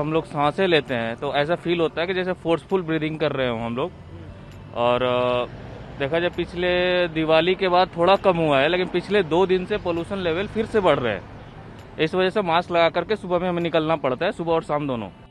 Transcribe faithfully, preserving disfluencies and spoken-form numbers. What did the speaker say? हम लोग सांसें लेते हैं तो ऐसा फील होता है कि जैसे फोर्सफुल ब्रीदिंग कर रहे हो हम लोग। और देखा जाए पिछले दिवाली के बाद थोड़ा कम हुआ है, लेकिन पिछले दो दिन से पोल्यूशन लेवल फिर से बढ़ रहे हैं। इस वजह से मास्क लगा करके सुबह में हमें निकलना पड़ता है, सुबह और शाम दोनों।